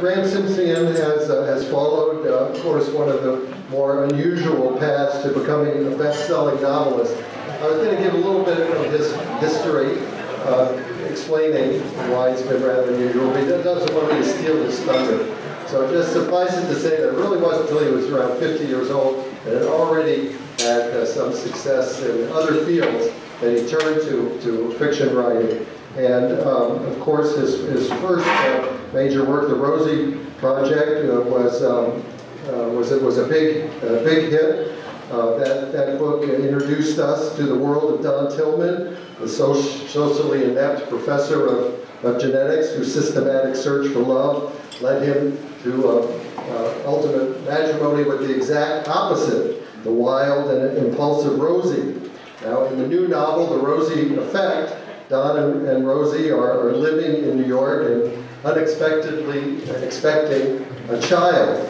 Graeme Simsion has followed, of course, one of the more unusual paths to becoming a best-selling novelist. I was going to give a little bit of his history, explaining why it's been rather unusual, but he doesn't want me to steal his thunder. So just suffice it to say that it really wasn't until he was around 50 years old and had already had some success in other fields that he turned to fiction writing. And of course, his first major work, The Rosie Project, was a big hit. That book introduced us to the world of Don Tillman, the socially inept professor of genetics whose systematic search for love led him to ultimate matrimony with the exact opposite, the wild and impulsive Rosie. Now, in the new novel, The Rosie Effect, Don and Rosie are living in New York and unexpectedly expecting a child.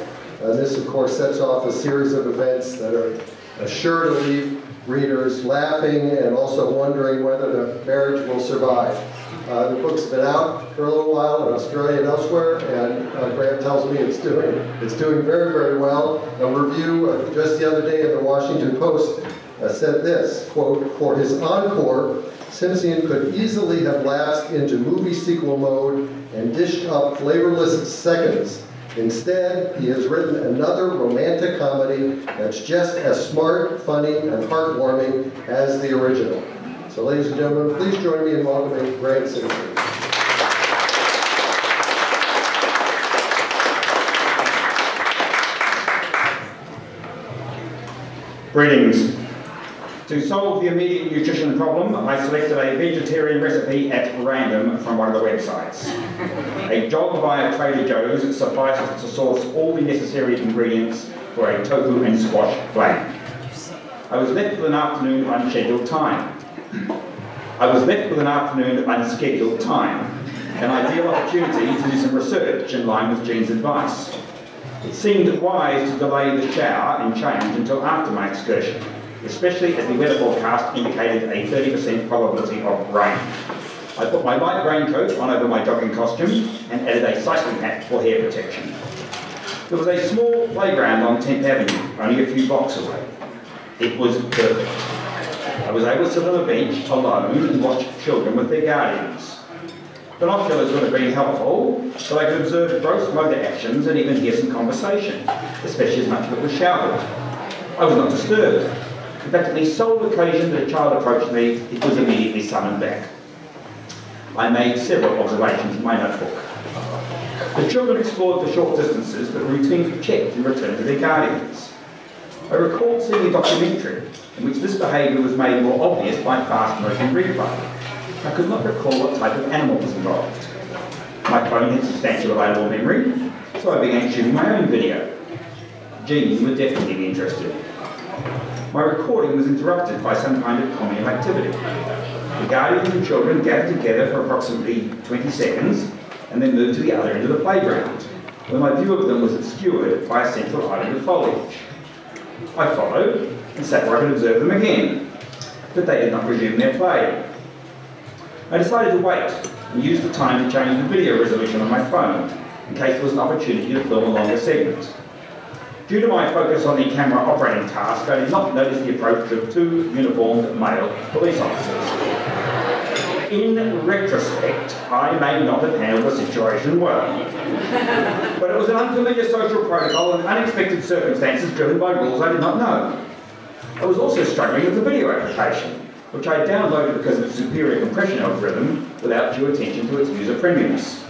This, of course, sets off a series of events that are sure to leave readers laughing and also wondering whether the marriage will survive. The book's been out for a little while in Australia and elsewhere, and Graeme tells me it's doing very, very well. A review just the other day in the Washington Post said this, quote, "For his encore, Simsion could easily have lapsed into movie sequel mode and dished up flavorless seconds. Instead, he has written another romantic comedy that's just as smart, funny, and heartwarming as the original." So, ladies and gentlemen, please join me in welcoming Graeme Simsion. Greetings. To solve the immediate nutrition problem, I selected a vegetarian recipe at random from one of the websites. A jog via Trader Joe's suffices to source all the necessary ingredients for a tofu and squash flan. I was left with an afternoon of unscheduled time, an ideal opportunity to do some research in line with Gene's advice. It seemed wise to delay the shower and change until after my excursion, especially as the weather forecast indicated a 30% probability of rain. I put my light raincoat on over my jogging costume and added a cycling hat for hair protection. There was a small playground on 10th Avenue, only a few blocks away. It was perfect. I was able to sit on a bench alone and watch children with their guardians. Binoculars would have been helpful, so I could observe gross motor actions and even hear some conversation, especially as much of it was shouted. I was not disturbed. In fact, on the sole occasion that a child approached me, it was immediately summoned back. I made several observations in my notebook. The children explored for short distances, but routinely checked and returned to their guardians. I recall seeing a documentary in which this behaviour was made more obvious by fast motion replay. I could not recall what type of animal was involved. My phone had substantial available memory, so I began shooting my own video. Gene would definitely be interested. My recording was interrupted by some kind of communal activity. The guardians and children gathered together for approximately 20 seconds and then moved to the other end of the playground, where my view of them was obscured by a central island of foliage. I followed and sat where I could observe them again, but they did not resume their play. I decided to wait and use the time to change the video resolution on my phone in case there was an opportunity to film a longer segment. Due to my focus on the camera operating task, I did not notice the approach of two uniformed male police officers. In retrospect, I may not have handled the situation well. But it was an unfamiliar social protocol and unexpected circumstances driven by rules I did not know. I was also struggling with the video application, which I downloaded because of its superior compression algorithm without due attention to its user-friendliness.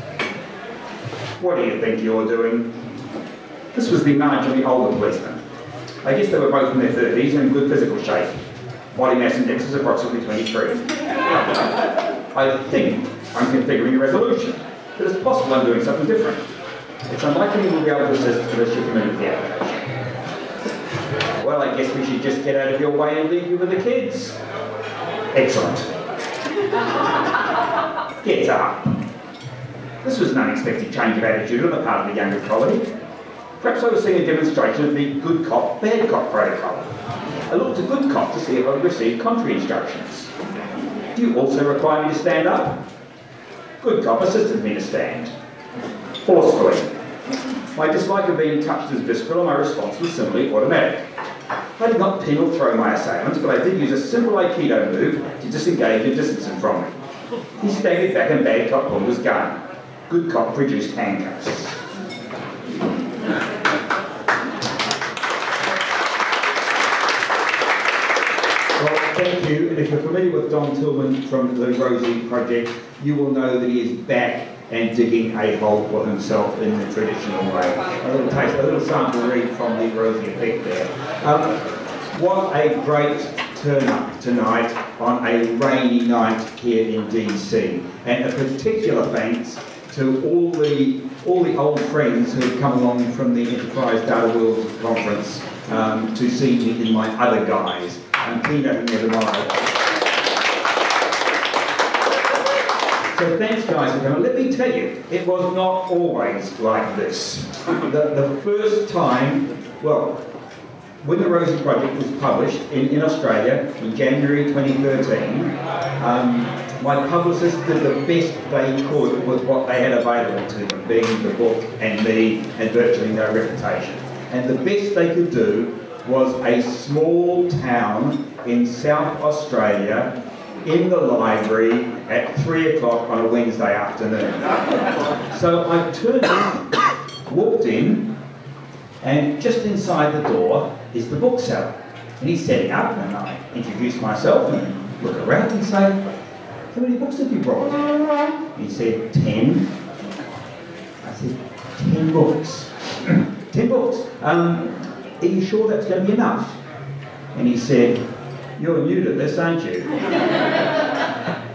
What do you think you're doing? This was the marginally older policeman. I guess they were both in their 30s and in good physical shape. Body mass index is approximately 23. I think I'm configuring a resolution, but it's possible I'm doing something different. It's unlikely we'll be able to assist unless you committed the application. Well, I guess we should just get out of your way and leave you with the kids. Excellent. Get up. This was an unexpected change of attitude on the part of the younger colleague. Perhaps I was seeing a demonstration of the good cop, bad cop protocol. I looked at good cop to see if I would receive contrary instructions. Do you also require me to stand up? Good cop assisted me to stand. forcefully. My dislike of being touched is visceral, and my response was simply automatic. I did not pin or throw my assailant, but I did use a simple Aikido move to disengage and distance him from me. He staggered back and bad cop pulled his gun. Good cop produced handcuffs. Well, thank you, and if you're familiar with Don Tillman from The Rosie Project, you will know that he is back and digging a hole for himself in the traditional way. A little taste, a little sample read from The Rosie Effect there. What a great turn up tonight on a rainy night here in DC, and a particular thanks to all the old friends who have come along from the Enterprise Data World conference to see me in my other guise, and Tina and Nevada. So thanks guys for coming. Let me tell you, it was not always like this. The first time, well, when The Rosie Project was published in Australia in January 2013, my publicists did the best they could with what they had available to them, being the book and me and virtually no reputation. And the best they could do was a small town in South Australia in the library at 3 o'clock on a Wednesday afternoon. So I turned in, walked in, and just inside the door is the bookseller. And he's setting up, and I introduce myself and look around and say, how many books have you brought? And he said, 10. I said, 10 books. 10 books. Are you sure that's going to be enough? And he said, you're new to this, aren't you?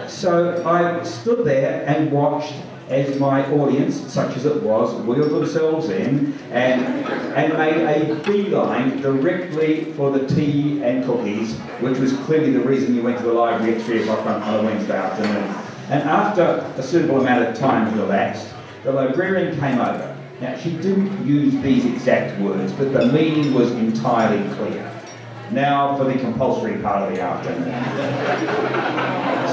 So I stood there and watched as my audience, such as it was, wheeled themselves in and made a beeline directly for the tea and cookies, which was clearly the reason you went to the library at 3 o'clock on a Wednesday afternoon. And after a suitable amount of time elapsed, the librarian came over. Now, she didn't use these exact words, but the meaning was entirely clear. Now for the compulsory part of the afternoon.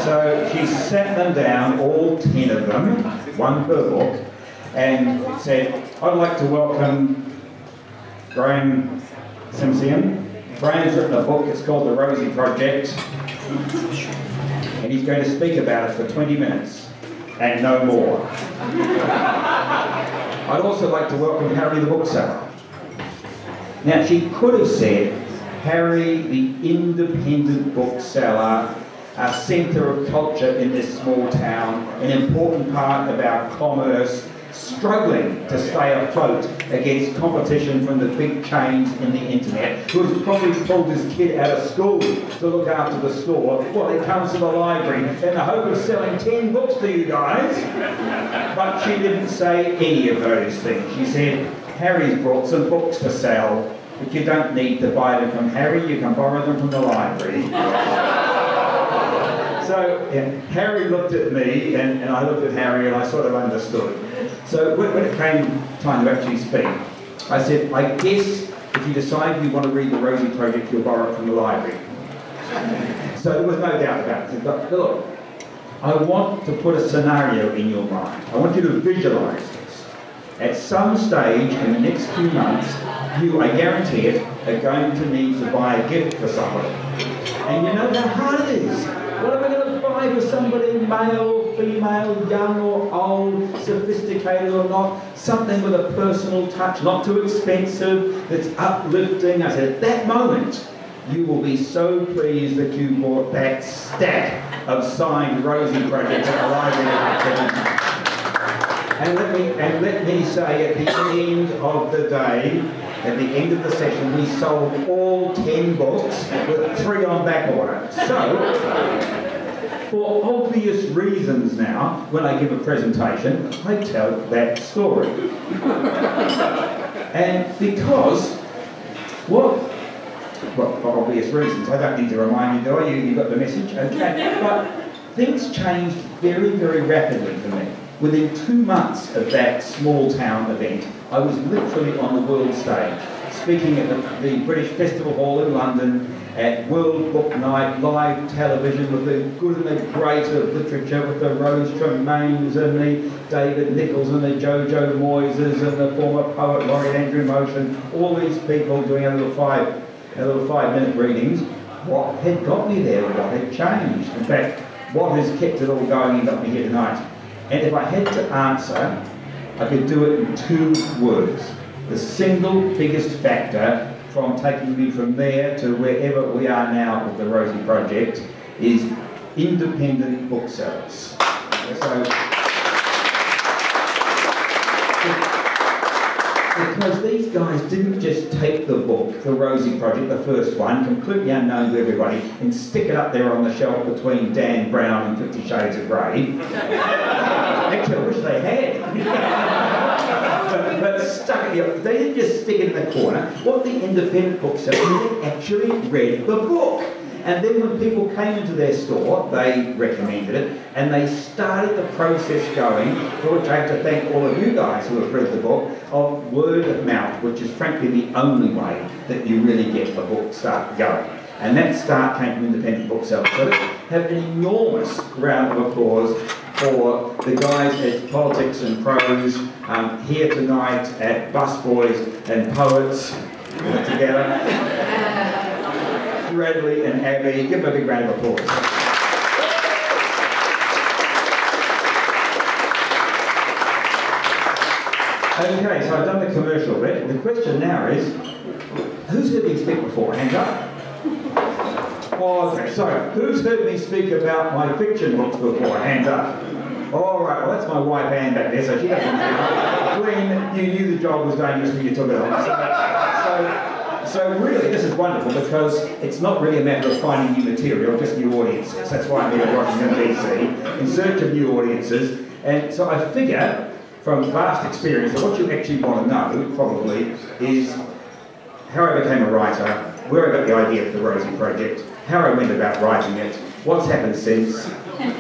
So she sat them down, all 10 of them, one per book, and said, I'd like to welcome Graeme Simsion. Graeme's written a book, it's called The Rosie Project, and he's going to speak about it for 20 minutes, and no more. I'd also like to welcome Harry the bookseller. Now she could have said, Harry, the independent bookseller, a centre of culture in this small town, an important part of our commerce, struggling to stay afloat against competition from the big chains in the internet, who has probably pulled his kid out of school to look after the store while he comes to the library in the hope of selling 10 books to you guys. But she didn't say any of those things. She said, Harry's brought some books for sale. But you don't need to buy them from Harry, you can borrow them from the library. So yeah, Harry looked at me, and I looked at Harry, and I sort of understood. So when it came time to actually speak, I said, I guess if you decide you want to read The Rosie Project, you'll borrow it from the library. So there was no doubt about it. But look, I want to put a scenario in your mind. I want you to visualise this. At some stage in the next few months, you, I guarantee it, are going to need to buy a gift for somebody. And you know how hard it is. What am I going to buy for somebody, male, female, young or old, sophisticated or not? Something with a personal touch, not too expensive, that's uplifting. I said, at that moment, you will be so pleased that you bought that stack of signed Rosie Projects at the library. And let me say, at the end of the day, at the end of the session, we sold all 10 books with 3 on back order. So, for obvious reasons now, when I give a presentation, I tell that story. And because, well, for obvious reasons, I don't need to remind you, do I? You got the message? Okay. But things changed very, very rapidly for me. Within 2 months of that small town event, I was literally on the world stage, speaking at the British Festival Hall in London, at World Book Night, live television with the good and the great of literature, with the Rose Tremaines and the David Nichols and the Jojo Moyeses and the former poet Laurie Andrew Motion, all these people doing a little five-minute readings. What had got me there? What had changed? In fact, what has kept it all going and got me here tonight? And if I had to answer, I could do it in 2 words. The single biggest factor from taking me from there to wherever we are now with the Rosie Project is independent booksellers. So, because these guys didn't just take the book, the Rosie Project, the first one, completely unknown to everybody, and stick it up there on the shelf between Dan Brown and 50 Shades of Grey. Actually, I wish they had. but stuck it, they didn't just stick it in the corner. What the independent booksellers actually read the book. And then when people came into their store, they recommended it, and they started the process going, for which I have to thank all of you guys who have read the book, of word of mouth, which is frankly the only way that you really get the book start going. And that start came from independent booksellers. So let's have an enormous round of applause for the guys at Politics and Prose, here tonight at Busboys and Poets, all together. Bradley and Abby, give them a big round of applause. Okay, so I've done the commercial bit. The question now is, who's heard me speak before? Hands up. Okay, so who's heard me speak about my fiction books before? Hands up. All right, well, that's my wife Anne back there, so she doesn't know. Glenn, you knew the job was dangerous when you took it on. So really, this is wonderful because it's not really a matter of finding new material, just new audiences. That's why I'm here at Washington DC, in search of new audiences. And so I figure, from vast experience, that what you actually want to know, probably, is how I became a writer, where I got the idea for the Rosie Project, how I went about writing it, what's happened since,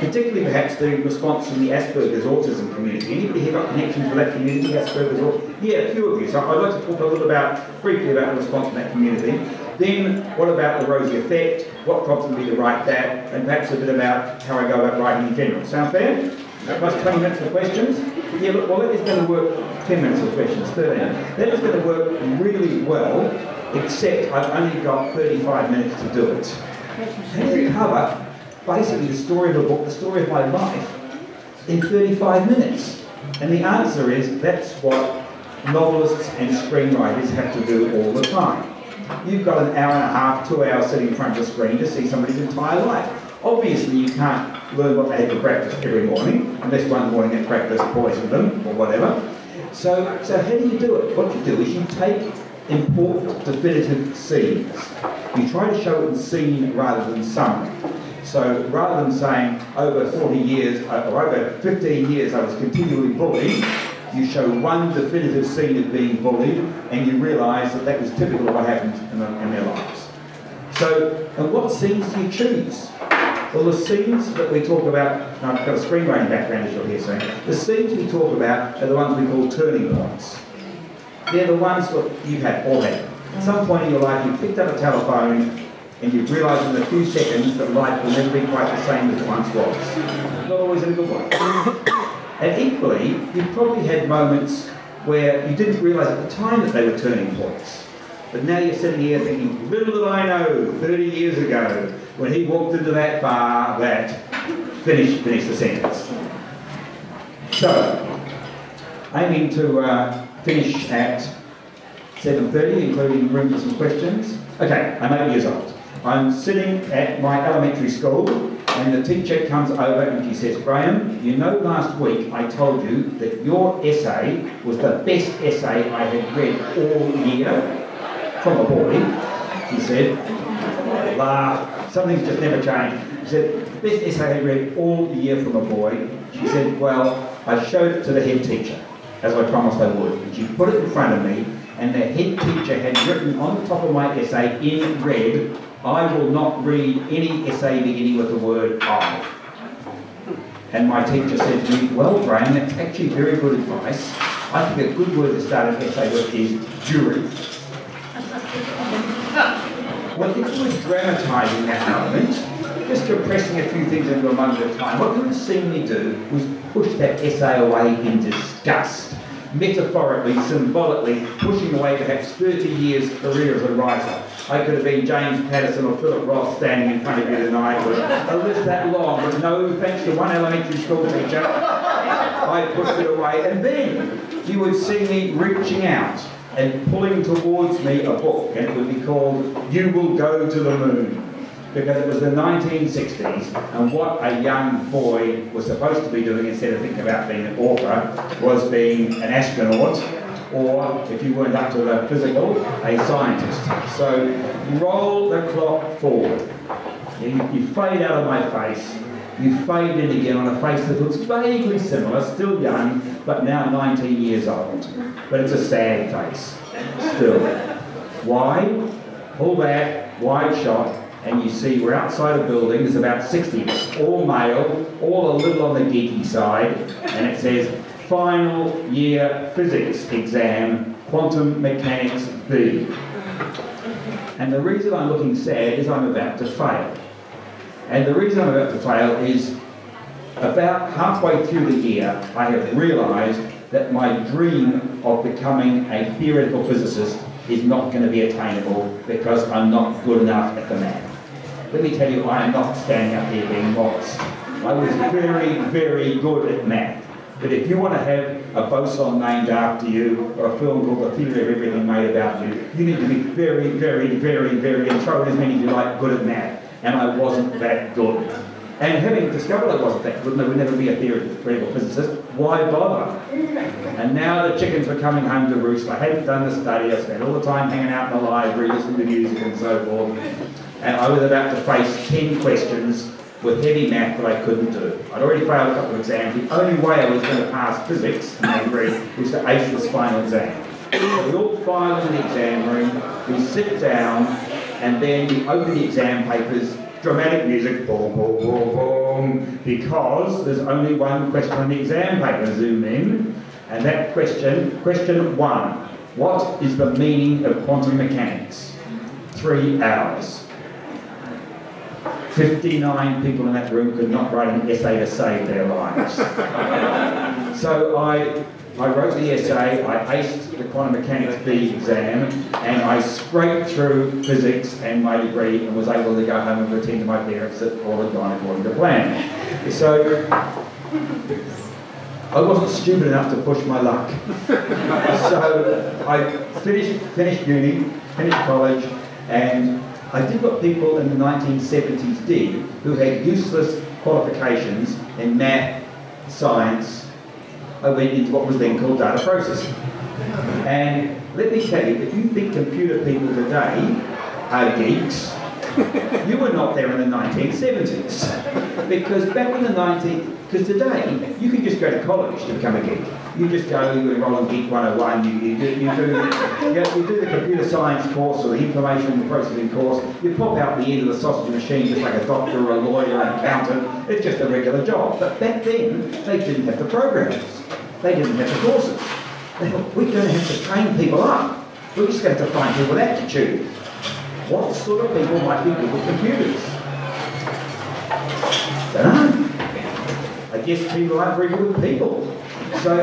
particularly perhaps the response from the Asperger's autism community. Anybody here got connections with that community, Asperger's autism? Yeah, a few of you. So I'd like to talk a little briefly about the response from that community. Then, what about the Rosie Effect? What prompted me to write that? And perhaps a bit about how I go about writing in general. Sound fair? That was 20 minutes of questions. Yeah, but, well, that is going to work 10 minutes of questions, 13. That is going to work really well, except I've only got 35 minutes to do it. How do you cover basically the story of a book, the story of my life, in 35 minutes? And the answer is, that's what novelists and screenwriters have to do all the time. You've got an hour and a half, 2 hours sitting in front of a screen to see somebody's entire life. Obviously, you can't learn what they had to practice every morning, unless one morning they practice poisoned them, or whatever. So how do you do it? What you do is you take important, definitive scenes. You try to show it in scene rather than summary. So rather than saying, over 40 years, or over 15 years I was continually bullied, you show one definitive scene of being bullied, and you realise that that was typical of what happened in their lives. So, and what scenes do you choose? Well, the scenes that we talk about, I've got a screenwriting background as you'll hear soon, the scenes we talk about are the ones we call turning points. They're the ones that you've all had. At some point in your life, you picked up a telephone, and you've realised in a few seconds that life will never be quite the same as it once was. Not always in a good way. And equally, you probably had moments where you didn't realise at the time that they were turning points. But now you're sitting here thinking, little did I know, 30 years ago, when he walked into that bar, that... Finish the sentence. So, aiming to finish at 7:30, including room for some questions. Okay, I'm 8 years old. I'm sitting at my elementary school, and the teacher comes over and she says, Graeme, you know last week I told you that your essay was the best essay I had read all year, from a boy, she said. I laughed. Something's just never changed. She said, the best essay I had read all year from a boy. She said, well, I showed it to the head teacher, as I promised I would. And she put it in front of me, and the head teacher had written on the top of my essay in red, I will not read any essay beginning with the word I. And my teacher said to me, well, Graeme, that's actually very good advice. I think a good word to start an essay with is during. What if you were dramatising that element, just compressing a few things into a moment at a time, what you would have seen me do was push that essay away in disgust, metaphorically, symbolically, pushing away perhaps 30 years' career as a writer. I could have been James Patterson or Philip Roth standing in front of you tonight, a list that long, but no thanks to one elementary school teacher, I pushed it away. And then you would see me reaching out and pulling towards me a book, and it would be called You Will Go to the Moon, because it was the 1960s, and what a young boy was supposed to be doing instead of thinking about being an author was being an astronaut, or, if you weren't up to the physical, a scientist. So, roll the clock forward. You fade out of my face, you fade in again on a face that looks vaguely similar, still young, but now 19 years old. But it's a sad face, still. Why? Pull back, wide shot, and you see we're outside a building, there's about 60 of us, all male, all a little on the geeky side, and it says, Final Year Physics Exam, Quantum Mechanics B. And the reason I'm looking sad is I'm about to fail. And the reason I'm about to fail is about halfway through the year, I have realised that my dream of becoming a theoretical physicist is not going to be attainable because I'm not good enough at the math. Let me tell you, I am not standing up here being modest. I was very, very good at math. But if you want to have a boson named after you, or a film called The Theory of Everything made about you, you need to be very, very, very, very, and throw as many as you like, good at math. And I wasn't that good. And having discovered I wasn't that good, and I would never be a theoretical physicist, why bother? And now the chickens were coming home to roost. I hadn't done the study. I spent all the time hanging out in the library, listening to music and so forth. And I was about to face 10 questions with heavy math that I couldn't do. I'd already failed a couple of exams. The only way I was going to pass physics, and I agreed, was to ace this final exam. So we all filed in the exam room, we sit down, and then we open the exam papers. Dramatic music, boom, boom, boom, boom, because there's only one question on the exam paper. Zoom in, and that question, question one, what is the meaning of quantum mechanics? 3 hours. 59 people in that room could not write an essay to save their lives. So I wrote the essay, I aced the quantum mechanics B exam, and I scraped through physics and my degree and was able to go home and pretend to my parents that all had gone according to plan. So, I wasn't stupid enough to push my luck. So, I finished uni, finished college, and I did what people in the 1970s did who had useless qualifications in math, science. I went into what was then called data processing. And let me tell you, if you think computer people today are geeks, you were not there in the 1970s. Because back in the 19, because today, you can just go to college to become a geek. You just go, you enroll in Geek 101, you do the computer science course or the information processing course, you pop out the end of the sausage machine just like a doctor or a lawyer or an accountant. It's just a regular job. But back then, they didn't have the programs. They didn't have the courses. They thought, we're going to have to train people up. We're just going to find people with aptitude. What sort of people might be good with computers? Don't know. I guess people aren't very good with people. So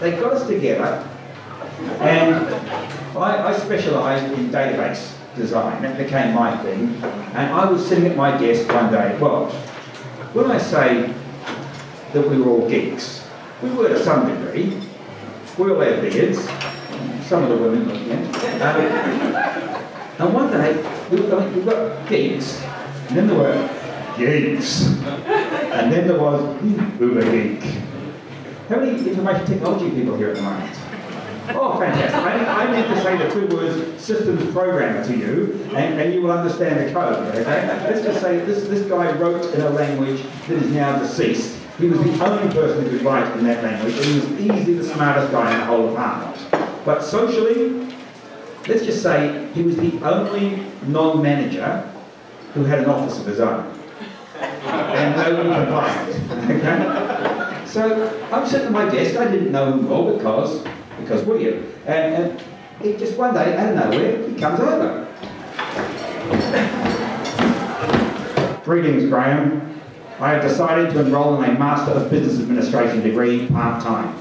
they got us together, and I specialised in database design. That became my thing. And I was sitting at my desk one day. Well, when I say that we were all geeks, we were to some degree. We all had beards. Some of the women, and one day, we've got geeks, and then there were geeks, and then there was uber geek. How many information technology people here at the moment? Oh, fantastic. I need to say the two words systems programmer to you, and you will understand the code, okay? Let's just say this guy wrote in a language that is now deceased. He was the only person who could write in that language, and he was easily the smartest guy in the whole department. But socially, let's just say he was the only non-manager who had an office of his own. And no one complained. Okay? So I'm sitting at my desk, I didn't know him well because William. And it just one day, out of nowhere, he comes over. Greetings, Graeme. I have decided to enrol in a Master of Business Administration degree part-time.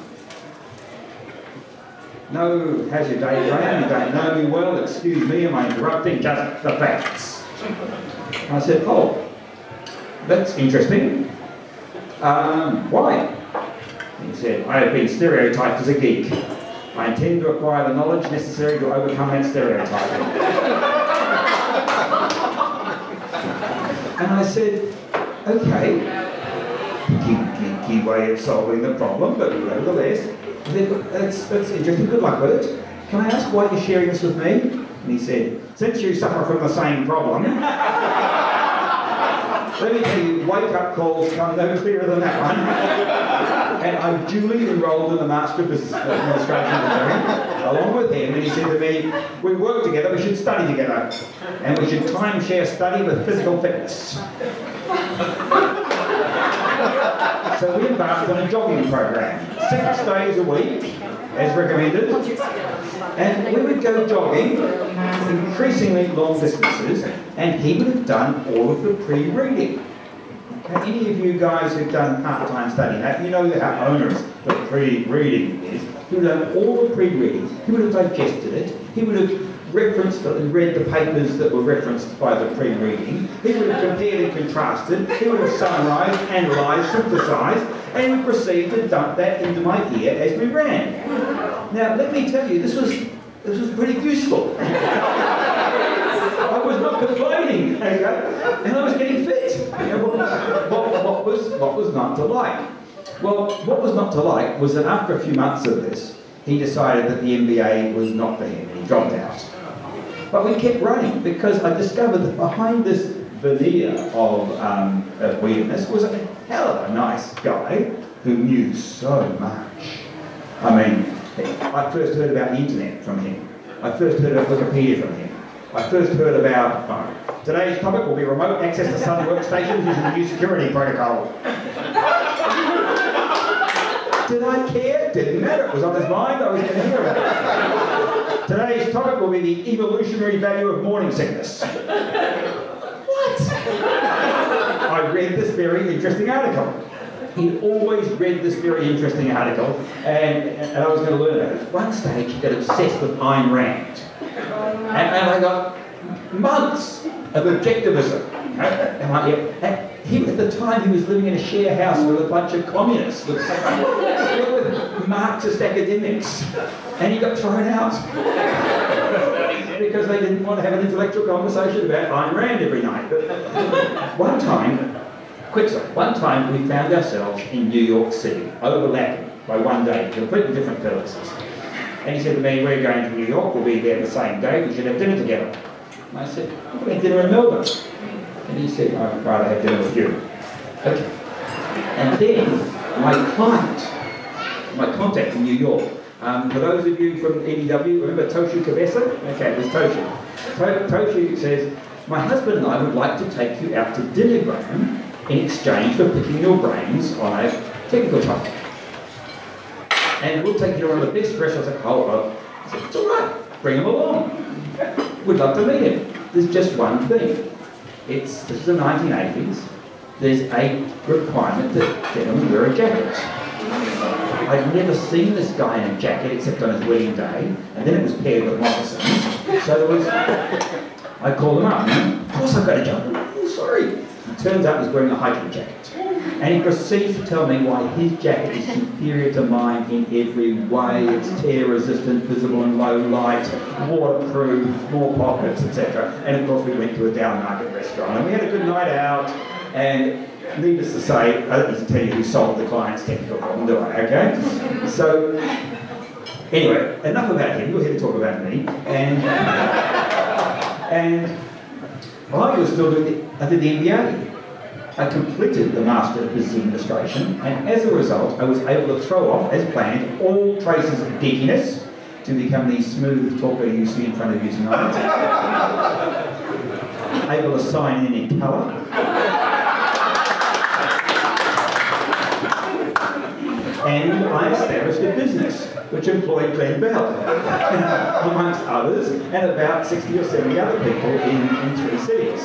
No, how's your day, Graeme? You don't know me well. Excuse me, am I interrupting? Just the facts. I said, oh, that's interesting. Why? He said, I have been stereotyped as a geek. I intend to acquire the knowledge necessary to overcome that stereotype. And I said, okay, geeky way of solving the problem, but nevertheless, that's interesting, good luck with it. Can I ask why you're sharing this with me? And he said, since you suffer from the same problem, let me tell you, wake-up calls come no clearer than that one. And I'm duly enrolled in the Master of Business Administration along with him, and he said to me, we work together, we should study together, and we should timeshare study with physical fitness. So we embarked on a jogging program, 6 days a week, as recommended, and we would go jogging increasingly long distances, and he would have done all of the pre-reading. Now, any of you guys who've done part-time study, you know how onerous the pre-reading is. He would have done all the pre-reading, he would have digested it, he would have referenced and read the papers that were referenced by the pre-reading, he would have compared and contrasted, he would have summarised, analysed, synthesised, and proceeded to dump that into my ear as we ran. Now, let me tell you, this was pretty useful. I was not complaining, and I was getting fit. What was not to like? Well, what was not to like was that after a few months of this, he decided that the MBA was not for him, and he dropped out. But we kept running, because I discovered that behind this veneer of weirdness was a hell of a nice guy who knew so much. I mean, I first heard about the internet from him. I first heard of Wikipedia from him. I first heard about, today's topic will be remote access to Sun workstations using the new security protocol. Did I care? Didn't matter. It was on his mind. I was going to hear it. Today's topic will be the evolutionary value of morning sickness. What? I read this very interesting article. He always read this very interesting article, and I was going to learn about it. At one stage, he got obsessed with Ayn Rand. And I got months of objectivism. And he, at the time, he was living in a share house with a bunch of communists, with Marxist academics, and he got thrown out because they didn't want to have an intellectual conversation about Ayn Rand every night. But one time we found ourselves in New York City, overlapping by 1 day, completely different purposes. And he said to me, we're going to New York, we'll be there the same day, we should have dinner together. And I said, I'm going to have dinner in Melbourne. And he said, I'd rather have dinner with you. Okay. And then my contact in New York, for those of you from EDW, remember Toshi Covessa? Okay, there's Toshi. Toshi says, my husband and I would like to take you out to dinner, Graeme, in exchange for picking your brains on a technical topic. And we'll take you to one of the best restaurants at Colorado. I said, it's all right, bring him along. We'd love to meet him. There's just one thing. This is the 1980s. There's a requirement that gentlemen wear a jacket. I'd never seen this guy in a jacket except on his wedding day, and then it was paired with moccasins. So I called him up. Of course I've got a jacket. Oh, sorry. It turns out he's wearing a hiking jacket. And he proceeds to tell me why his jacket is superior to mine in every way. It's tear-resistant, visible in low light, waterproof, more pockets, etc. And of course we went to a down-market restaurant and we had a good night out. And needless to say, I don't need to tell you who solved the client's technical problem, do I? Okay? So, anyway, enough about him. You're here to talk about me. And I was still doing I did the MBA. I completed the Master of Business Administration, and as a result, I was able to throw off, as planned, all traces of geekiness to become the smooth talker you see in front of you tonight. Able to sign in colour. And I established a business which employed Glenn Bell, amongst others, and about 60 or 70 other people in three cities.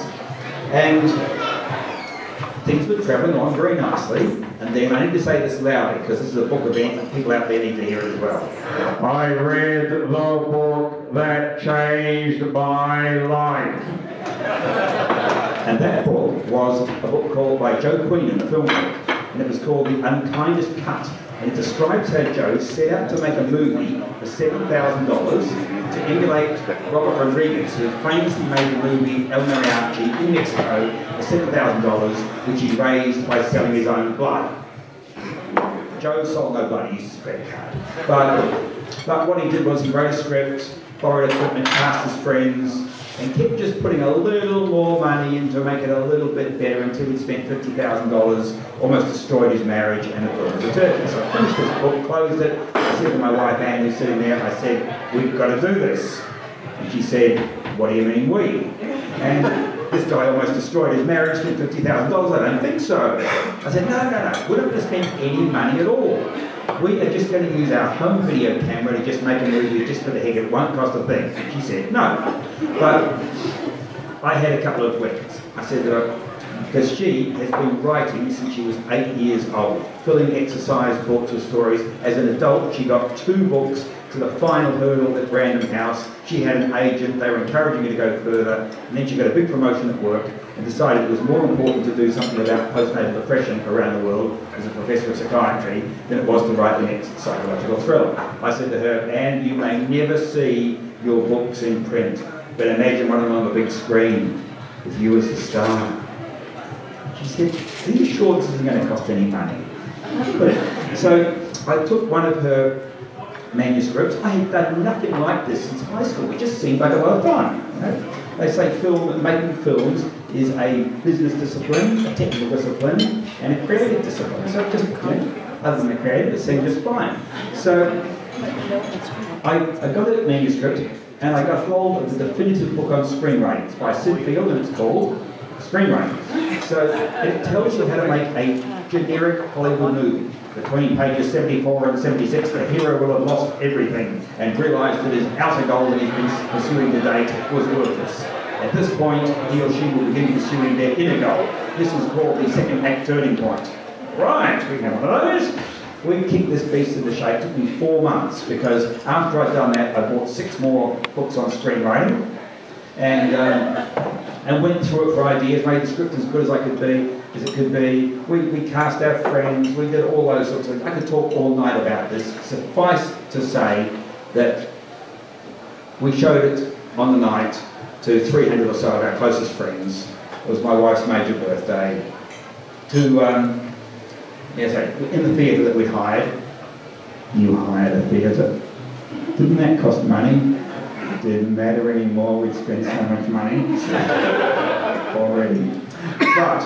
And things were travelling on very nicely, and then I need to say this loudly, because this is a book event and people out there need to hear it as well. I read the book that changed my life. And that book was a book called by Joe Queen in the film book, and it was called The Unkindest Cut, and it describes how Joe set out to make a movie for $7,000 to emulate Robert Rodriguez, who famously made the movie El Mariachi in Mexico for $7,000, which he raised by selling his own blood. Joe sold no blood, he used his credit card. But what he did was he wrote a script, borrowed equipment, asked his friends, and kept just putting a little more money in to make it a little bit better until he spent $50,000, almost destroyed his marriage, and it was a turkey. So I finished this book, closed it, I said to my wife Anne, who's sitting there, I said, we've got to do this. And she said, what do you mean we? And this guy almost destroyed his marriage, spent $50,000, I don't think so. I said, no, we're not going to spend any money at all. We are just going to use our home video camera to just make a movie just for the heck, it won't cost a thing. She said no. But I had a couple of weeks. I said that because she has been writing since she was 8 years old, filling exercise books with stories. As an adult, she got 2 books to the final hurdle at Random House. She had an agent, they were encouraging her to go further, and then she got a big promotion at work and decided it was more important to do something about postnatal depression around the world as a professor of psychiatry than it was to write the next psychological thriller. I said to her, Anne, you may never see your books in print, but imagine one of them on the big screen with you as the star. She said, are you sure this isn't going to cost any money? So I took one of her manuscripts. I had done nothing like this since high school. It just seemed like a lot of fun. You know? They say making films is a business discipline, a technical discipline, and a creative discipline. So just, you know, other than the creative, it seemed just fine. So I got a manuscript, and I got hold of the definitive book on screenwriting. It's by Sid Field, and it's called Screenwriting. So it tells you how to make a generic Hollywood movie. Between pages 74 and 76, the hero will have lost everything and realised that his outer goal that he's been pursuing to date was worthless. At this point, he or she will begin pursuing their inner goal. This is called the second act turning point. Right, we have one of those. We kicked this beast into shape. It took me 4 months because after I'd done that, I bought 6 more books on screenwriting and went through it for ideas, made the script as good as I could be. As it could be, we cast our friends, we did all those sorts of things. I could talk all night about this. Suffice to say that we showed it on the night to 300 or so of our closest friends. It was my wife's major birthday. To, in the theatre that we hired. You hired a theatre. Didn't that cost money? It didn't matter anymore, we'd spent so much money already. But,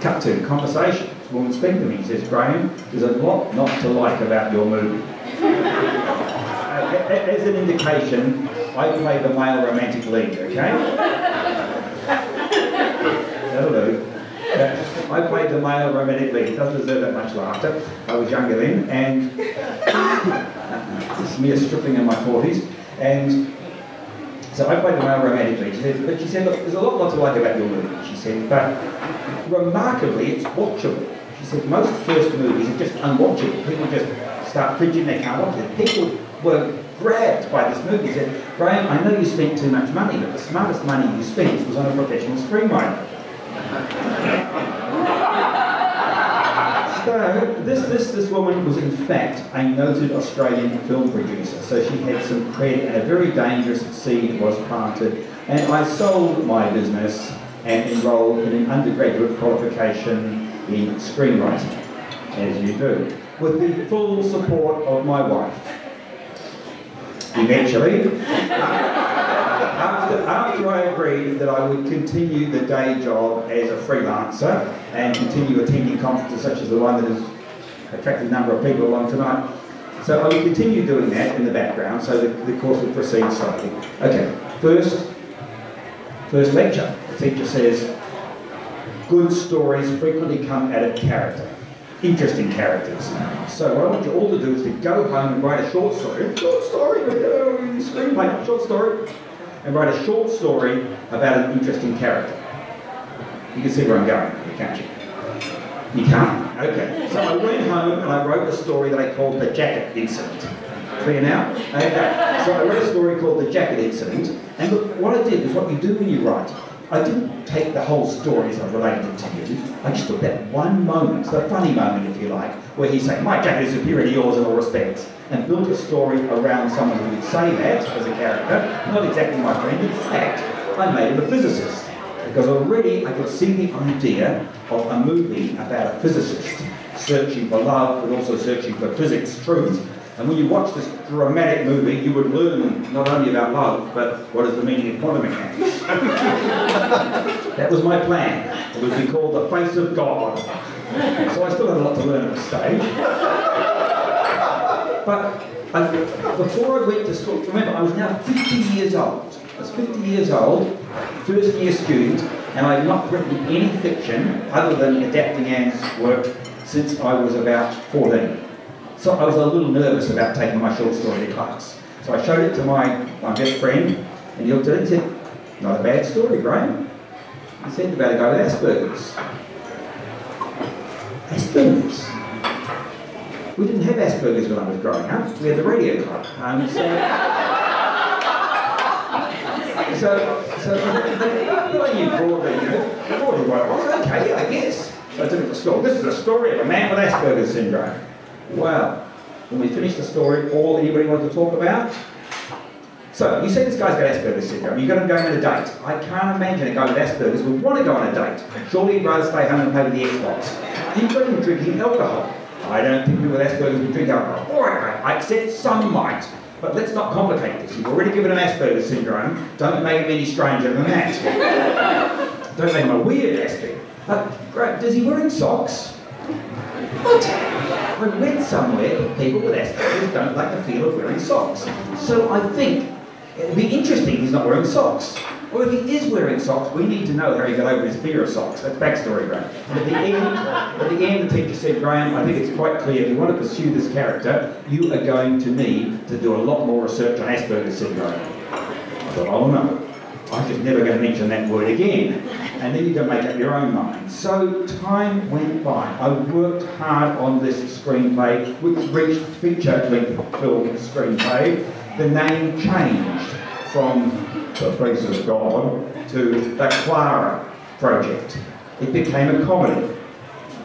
cut to conversation. This woman speaking to me, she says, Graeme, there's a lot not to like about your movie. As an indication, I play the male romantic lead, okay? That'll do. I played the male romantic lead. It doesn't deserve that much laughter. I was younger then, and it's mere stripping in my 40s. And so I played the male romantic lead. She said, but she said, look, there's a lot not to like about your movie. She said, but remarkably, it's watchable. She said, most first movies are just unwatchable. People just start fidgeting, they can't watch it. People were grabbed by this movie. She said, Graeme, I know you spent too much money, but the smartest money you spent was on a professional screenwriter. So, this woman was in fact a noted Australian film producer. So she had some credit, and a very dangerous seed was planted. And I sold my business and enrolled in an undergraduate qualification in screenwriting, as you do, with the full support of my wife. Eventually, after I agreed that I would continue the day job as a freelancer and continue attending conferences such as the one that has attracted a number of people along tonight, so I would continue doing that in the background so that the course would proceed slightly. Okay, first lecture. The teacher says, good stories frequently come out of character. interesting characters. So what I want you all to do is to go home and write a short story, and write a short story about an interesting character. You can see where I'm going, can't you? You can't? Okay. So I went home and I wrote a story that I called The Jacket Incident. Clear now? Okay. So I wrote a story called The Jacket Incident, and look, what I did is what you do when you write. I didn't take the whole story as I related it to you. I just took that one moment, the funny moment if you like, where he's saying, my jacket is superior to yours in all respects, and built a story around someone who would say that as a character, not exactly my friend. In fact, I made him a physicist, because already I could see the idea of a movie about a physicist searching for love, but also searching for physics truth. And when you watch this dramatic movie, you would learn not only about love, but what is the meaning of quantum mechanics. That was my plan. It would be called The Face of God. So I still had a lot to learn at the stage. But before I went to school, remember, I was now 50 years old. I was 50 years old, first year student, and I had not written any fiction other than adapting Anne's work since I was about 14. So I was a little nervous about taking my short story to class. So I showed it to my best friend, and he looked at it and said, not a bad story, Graeme. I said, about a guy with Asperger's. Asperger's? We didn't have Asperger's when I was growing up. We had the radio club. Okay, I guess. So I took it to school. This is a story of a man with Asperger's syndrome. Wow. When we finished the story, all anybody wanted to talk about? So, you say this guy's got Asperger's syndrome, you're going to go on a date. I can't imagine a guy with Asperger's would want to go on a date. Surely he'd rather stay home and play with the Xbox. He couldn't drink alcohol. I don't think people with Asperger's would drink alcohol. All right, I accept some might. But let's not complicate this. You've already given him Asperger's syndrome. Don't make him any stranger than that. Don't make him a weird aspect. But does he wear socks? What? I read somewhere that people with Asperger's don't like the feel of wearing socks. So I think it would be interesting if he's not wearing socks. Or if he is wearing socks, we need to know how he got over his fear of socks. That's backstory, Graeme. And at the end, the teacher said, Graeme, I think it's quite clear if you want to pursue this character, you are going to need to do a lot more research on Asperger's syndrome. I thought, oh no, I'm just never going to mention that word again. And then you can make up your own mind. So time went by. I worked hard on this screenplay, which reached feature-length film screenplay. The name changed from The Face of God to The Clara Project. It became a comedy.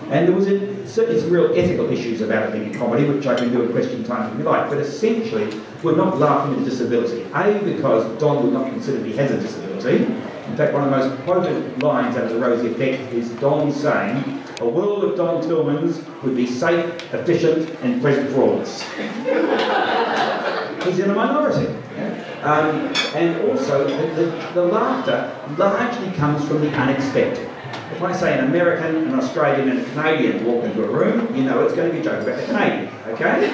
And there was certainly some real ethical issues about it being a comedy, which I can do at question time if you like, but essentially we're not laughing at disability. A, because Don would not consider he has a disability. In fact, one of the most quoted lines out of The Rosie Effect is Don saying, a world of Don Tillmans would be safe, efficient, and pleasant for all of us. He's in a minority. And also, the laughter largely comes from the unexpected. If I say an American, an Australian, and a Canadian walk into a room, you know it's going to be a joke about the Canadian, okay?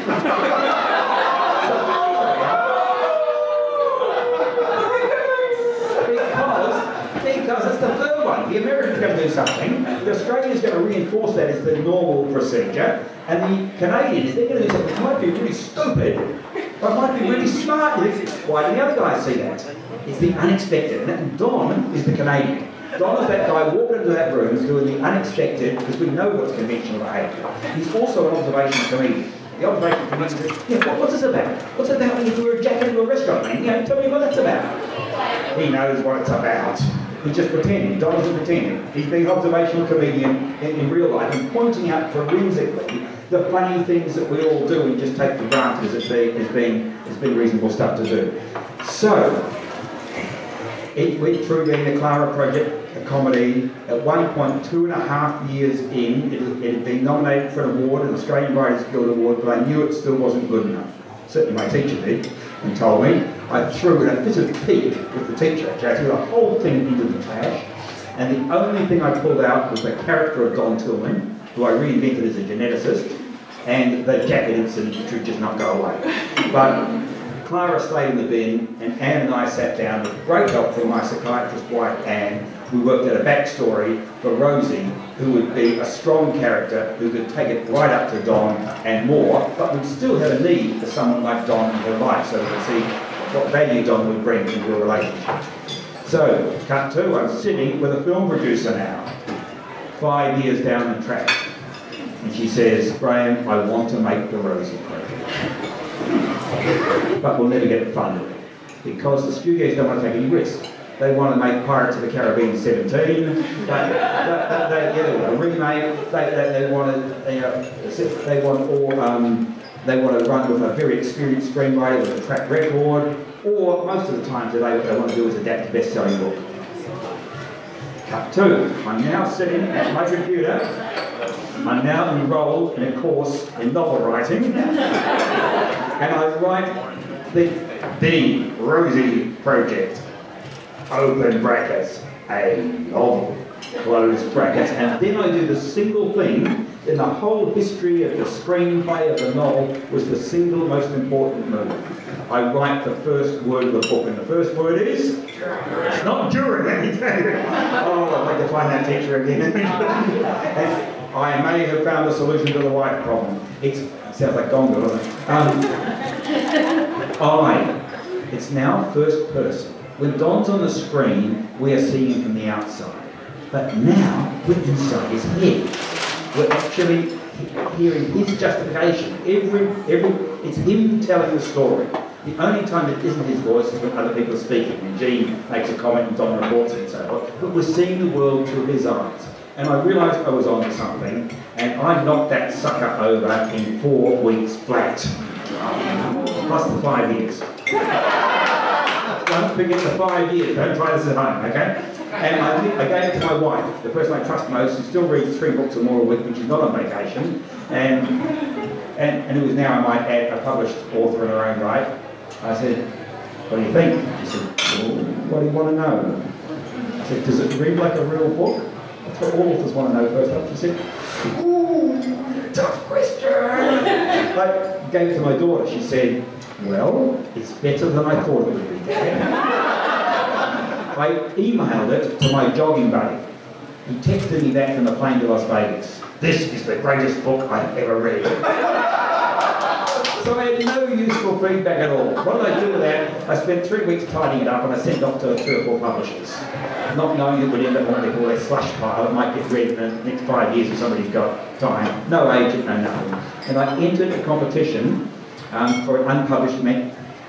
because that's the third one. The American's going to do something, the Australian's going to reinforce that as the normal procedure, and the Canadian is they're going to do something that might be really stupid, but might be really smart. Why did the other guy see that? It's the unexpected, and Don is the Canadian. Don is that guy walking into that room is doing the unexpected because we know what's conventional behaviour. He's also an observation comedian. The observation comedian says, yeah, what's this about? What's it about when you wear a jacket to a restaurant, man? You know, tell me what that's about. He knows what it's about. He's just pretending. Don isn't pretending. He's being an observational comedian in real life and pointing out forensically the funny things that we all do and just take for granted as being reasonable stuff to do. So, it went through being the Clara Project, a comedy. At one point, 2.5 years in, it had been nominated for an award, an Australian Writers Guild Award, but I knew it still wasn't good enough. Certainly my teacher did, and told me. I threw in a fit of pique with the teacher, actually, the whole thing into the trash, and the only thing I pulled out was the character of Don Tillman, who I reinvented as a geneticist, and the jacket incident, which would just not go away. But Clara stayed in the bin, and Anne and I sat down with great help from my psychiatrist wife, Anne. We worked out a backstory for Rosie, who would be a strong character who could take it right up to Don and more, but would still have a need for someone like Don in her life so we could see what value Don would bring to your relationship. So, cut two, I'm sitting with a film producer now, 5 years down the track, and she says, Graeme, I want to make The Rosie Project, but we'll never get it funded because the studios don't want to take any risk. They want to make Pirates of the Caribbean 17, they want a remake, they want to run with a very experienced screenwriter with a track record, or most of the time today what they want to do is adapt a best-selling book. Cut two, I'm now sitting at my computer, I'm now enrolled in a course in novel writing, and I write the Rosie Project. Open brackets, a novel, close brackets, and then I do the single thing in the whole history of the screenplay of the novel was the single most important move. I write the first word of the book, and the first word is? It's not during, let me tell you. Oh, I'd like to find that teacher again. And I may have found the solution to the wife problem. It sounds like Gonga, doesn't it? It's now first person. When Don's on the screen, we are seeing him from the outside. But now, we're inside his head. We're actually hearing his justification. It's him telling the story. The only time it isn't his voice is when other people are speaking. And Gene makes a comment and Don reports it and so on. But we're seeing the world through his eyes. And I realised I was onto something, and I knocked that sucker over in 4 weeks flat. Plus the 5 years. Don't forget the 5 years, don't try this at home, okay? And I gave it to my wife, the person I trust most, who still reads 3 books or more a week when she's not on vacation, and who is now, I might add, a published author in her own right. I said, what do you think? She said, well, what do you want to know? I said, does it read like a real book? That's what all authors want to know first up. She said, ooh, tough question. I gave it to my daughter, she said, well, it's better than I thought it would be. I emailed it to my jogging buddy. He texted me back from the plane to Las Vegas. This is the greatest book I've ever read. So I had no useful feedback at all. What did I do with that? I spent 3 weeks tidying it up and I sent it off to 3 or 4 publishers. Not knowing it would end up on what they call a slush pile. It might get read in the next 5 years if somebody's got time. No agent, no nothing. And I entered a competition for an unpublished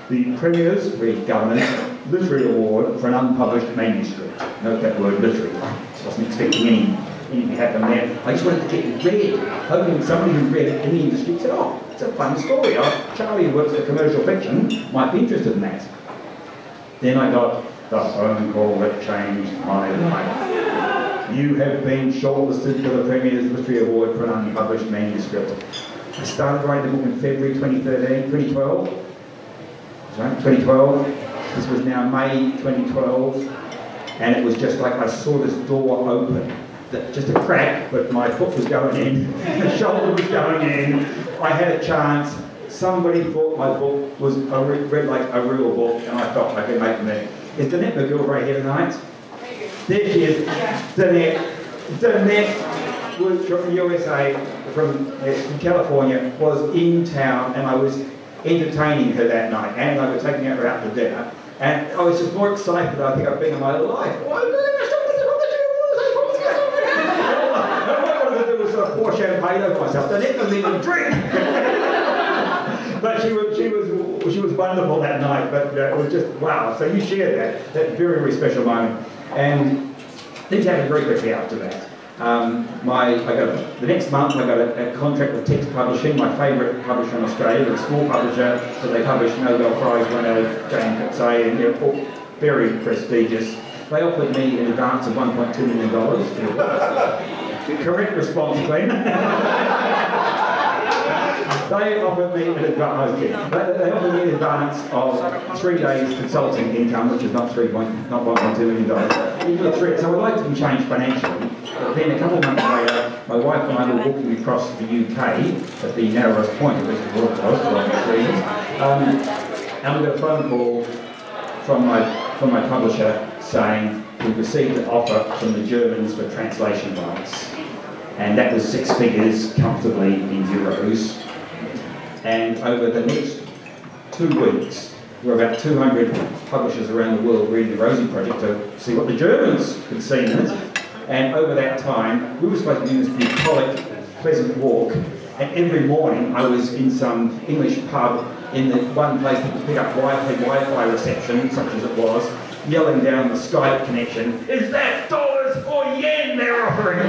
the Premier's Reed Government Literary Award for an unpublished manuscript. Note that word, literary. I wasn't expecting anything to happen there. I just wanted to get it read, hoping somebody who read it in the industry said, oh, it's a fun story. Charlie, who works for commercial fiction, might be interested in that. Then I got the phone call that changed my life. You have been shortlisted for the Premier's Literary Award for an unpublished manuscript. I started writing the book in February 2012. This was now May 2012, and it was just like I saw this door open, just a crack, but my foot was going in, the shoulder was going in, I had a chance, somebody thought my book was read like a real book, and I felt I could make money. Is Danette McGillivray here tonight? There she is, Danette was from USA, from California, was in town, and I was entertaining her that night, and I was taking her out to dinner, and I was just more excited than I think I've been in my life. Oh, I'm going to stop this, I wanted to do was sort of pour champagne over myself. They never made me drink. But she was wonderful that night. But it was just wow. So you shared that very, very special moment, and things happened very quickly after that. The next month I got a contract with Text Publishing, my favourite publisher in Australia, a small publisher, so they published Nobel Prize winner Jane Coetzee, and their book, very prestigious. They offered me an advance of $1.2 million. Correct response, Glenn. They offered me an advance of 3 days consulting income, which is not $1.2 million. So I'd like to be changed financially. But then a couple of months later, my wife and I were walking across the UK at the narrowest point, which is the and we got a phone call from my publisher saying we received an offer from the Germans for translation rights. and that was 6 figures comfortably in euros. And over the next 2 weeks, there were about 200 publishers around the world reading The Rosie Project to see what the Germans had seen in it. And over that time, we were supposed to do this bucolic, pleasant walk, and every morning I was in some English pub in the one place that could pick up Wi-Fi reception, such as it was, yelling down the Skype connection, "Is that dollars or yen they're offering?"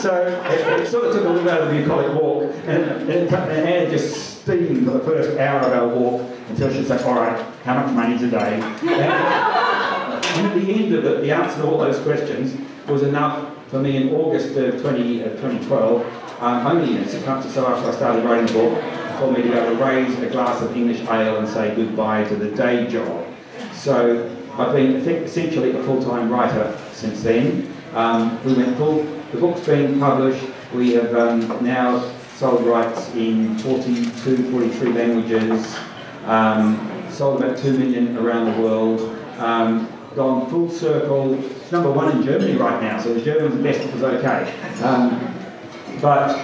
So it sort of took a little out of the bucolic walk, and Anna just steamed for the first hour of our walk until she'd say, "All right, how much money today?" And at the end of it, the answer to all those questions was enough for me in August of 2012, only 6 months or so after I started writing the book, for me to be able to raise a glass of English ale and say goodbye to the day job. So I've been essentially a full-time writer since then. We went full. The book's been published. We have now sold rights in 42, 43 languages, sold about 2 million around the world, gone full circle. It's number one in Germany right now, so the Germans investment was okay. But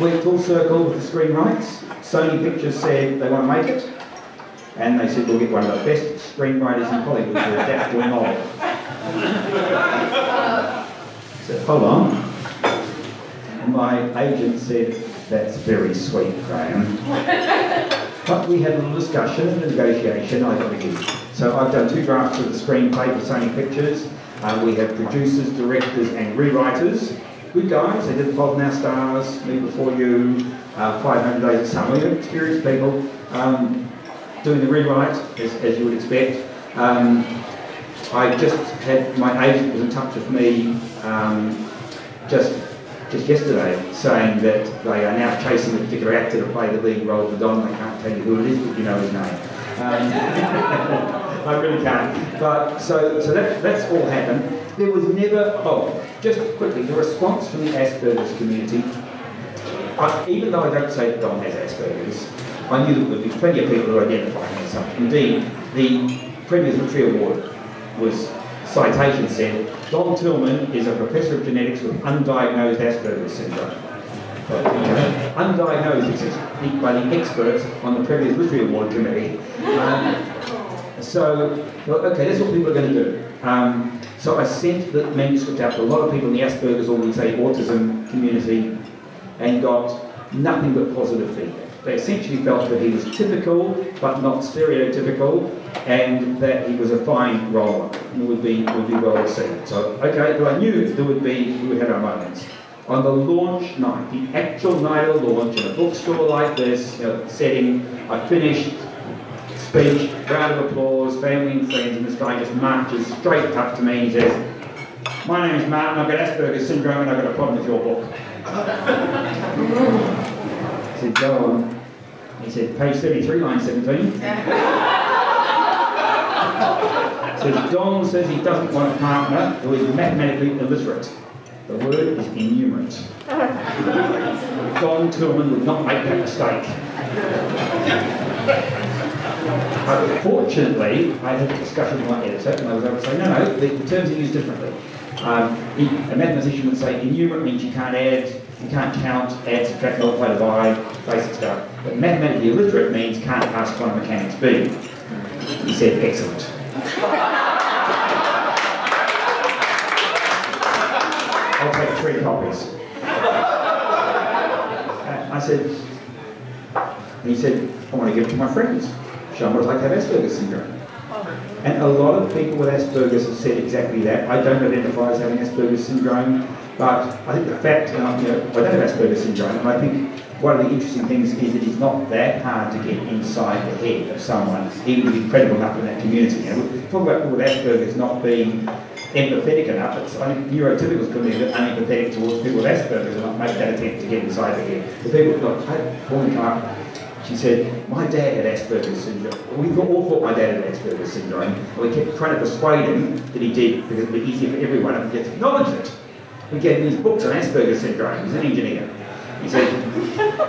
went full circle with the screenwrites. Sony Pictures said they want to make it, and they said we'll get one of the best screenwriters in Hollywood to adapt to a novel. So hold on. My agent said, "That's very sweet, Graeme." But we had a little discussion and a negotiation. So I've done 2 drafts of the screenplay for Sony Pictures. We have producers, directors and rewriters. Good guys, they did The Fault in Our Stars, Me Before You, 500 Days of Summer. We're experienced people doing the rewrite, as you would expect. I just had, my agent was in touch with me just yesterday, saying that they are now chasing a particular actor to play the lead role for Don. I can't tell you who it is, but you know his name. I really can't. But so that's all happened. There was never, just quickly, the response from the Asperger's community. Even though I don't say that Don has Asperger's, I knew there would be plenty of people who identify him as such. Indeed, the previous literary award was citation said, "Don Tillman is a professor of genetics with undiagnosed Asperger's syndrome." Undiagnosed exists by the experts on the previous literary award committee. That's what people are going to do. So I sent the manuscript out to a lot of people in the Asperger's or we say autism community, and got nothing but positive feedback. They essentially felt that he was typical, but not stereotypical, and that he was a fine role model and would be well received. So, but I knew there would be, we would have our moments. On the launch night, the actual night of launch, in a bookstore like this, setting, I finished speech, round of applause, family and friends, and this guy just marches straight up to me and says, "My name is Martin, I've got Asperger's syndrome and I've got a problem with your book." I said, "Go on." He said, "Page 33, line 17. Says, "Don says he doesn't want a partner who is mathematically illiterate. The word is innumerate." Don Tillman would not make that mistake. But fortunately, I had a discussion with my editor, and I was able to say, no, the terms are used differently. A mathematician would say innumerate means you can't add, you can't count, add, subtract, multiply, divide, basic stuff. But mathematically illiterate means can't pass quantum mechanics B. He said, "Excellent." "I'll take 3 copies. I said, and he said, "I want to give it to my friends. Show them what it's like to have Asperger's syndrome." And a lot of people with Asperger's have said exactly that. I don't identify as having Asperger's syndrome. But I think the fact, I don't have Asperger's syndrome, and I think one of the interesting things is that it's not that hard to get inside the head of someone, even if you're credible enough in that community. We talk about people with Asperger's not being empathetic enough. I think neurotypicals can be a bit unempathetic towards people with Asperger's and not make that attempt to get inside the head. The people who got up, she said, "My dad had Asperger's syndrome." We all thought my dad had Asperger's syndrome, and we kept trying to persuade him that he did, because it would be easier for everyone if he just acknowledged it. We gave him these books on Asperger's syndrome. He's an engineer. He said,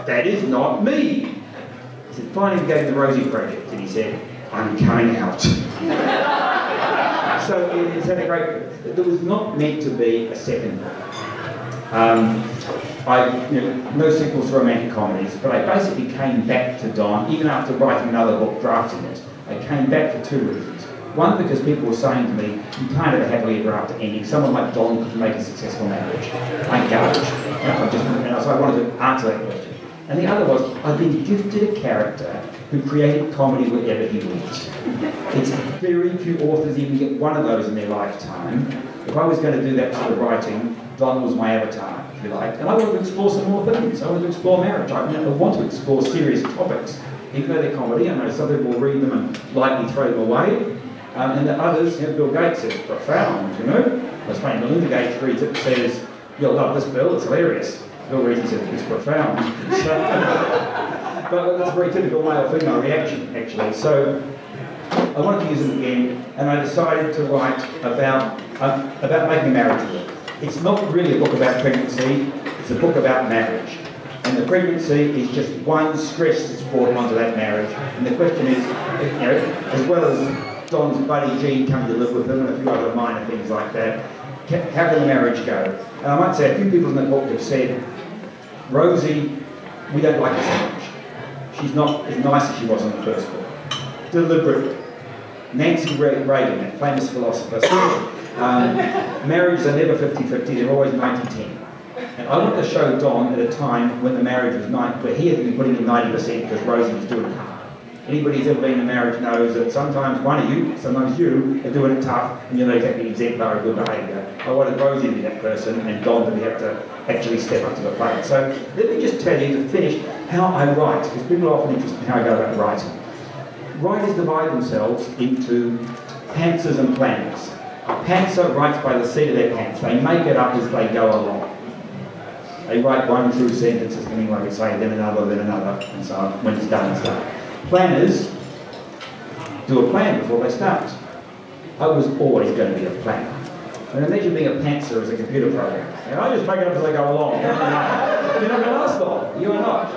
"That is not me." He said, finally we gave him The Rosie Project, and he said, "I'm coming out." so it's had a great. There was not meant to be a second book. No sequels to romantic comedies, but I basically came back to Don, even after writing another book, drafting it. I came back for two reasons. One, because people were saying to me, you can't have a happily ever after ending. Someone like Don could make a successful marriage. I garbage. And so I wanted to answer that question. And the other was, I've been gifted a character who created comedy wherever he went. It's very few authors even get one of those in their lifetime. If I was going to do that sort of writing, Don was my avatar, if you like. And I wanted to explore some more things. I wanted to explore marriage. I want to explore serious topics. Even though they're comedy, I know some people will read them and lightly throw them away. And the others, Bill Gates is profound, It's funny, Melinda Gates reads it and says, you'll love this, Bill, it's hilarious. Bill reads it and says, it's profound. But that's a very typical male female reaction, actually. So I wanted to use it again, and I decided to write about making marriage work. It's not really a book about pregnancy, it's a book about marriage. And the pregnancy is just one stress that's brought onto that marriage. And the question is, as well as Don's buddy Gene coming to live with him and a few other minor things like that, how can the marriage go? And I might say a few people in the book have said, Rosie, we don't like her so much. She's not as nice as she was in the first book. Deliberately. Nancy Reagan, that famous philosopher, said, marriages are never 50-50, they're always 90-10. And I wanted to show Don at a time when the marriage was 90, where he had been putting in 90% because Rosie was doing it hard. Anybody who's ever been in a marriage knows that sometimes one of you, sometimes you, are doing it tough and you're not exactly an exemplar of good behaviour. I wanted Rosie to be that person and Don to be able to actually step up to the plate. So let me just tell you to finish how I write, because people are often interested in how I go about writing. Writers divide themselves into pantsers and planners. A pantser writes by the seat of their pants. They make it up as they go along. They write one true sentence as something like we say, then another, and so on, when it's done and stuff. Planners do a plan before they start. I was always going to be a planner. And imagine being a pantser as a computer program. And I just make it up as I go along. You're not going to last long. You are not.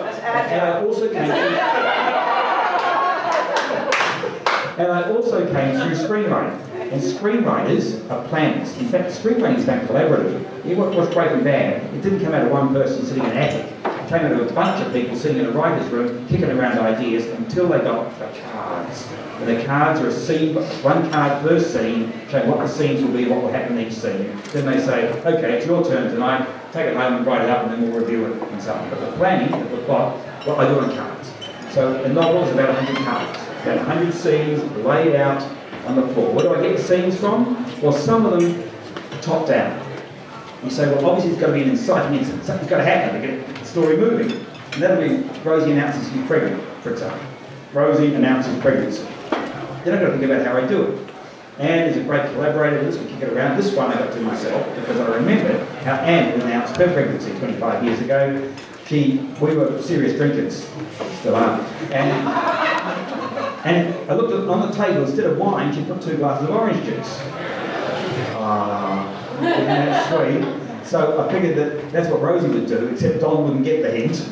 And I also came through screenwriting. And screenwriters are planners. In fact, screenwriting is done collaboratively. You watch Breaking Bad, it didn't come out of one person sitting in an attic. It came out of a bunch of people sitting in a writer's room, kicking around ideas until they got the cards. And the cards are a scene, one card per scene, showing what the scenes will be, what will happen in each scene. Then they say, okay, it's your turn tonight, take it home and write it up and then we'll review it and so on. But the planning of the plot, what I do on cards. So a novel is about 100 cards, about 100 scenes laid out on the floor. Where do I get the scenes from? Well, some of them top down. You say, well, obviously it's got to be an inciting incident. Something's got to happen to get the story moving. And that'll be Rosie announces she's pregnant, for example. Rosie announces pregnancy. Then I've got to think about how I do it. Anne is a great collaborator. This we kick it around. This one I got to myself because I remembered how Anne announced her pregnancy 25 years ago. We were serious drinkers, still are. And I looked at, on the table, instead of wine, she put 2 glasses of orange juice. Ah, isn't that sweet? So I figured that that's what Rosie would do, except Don wouldn't get the hint.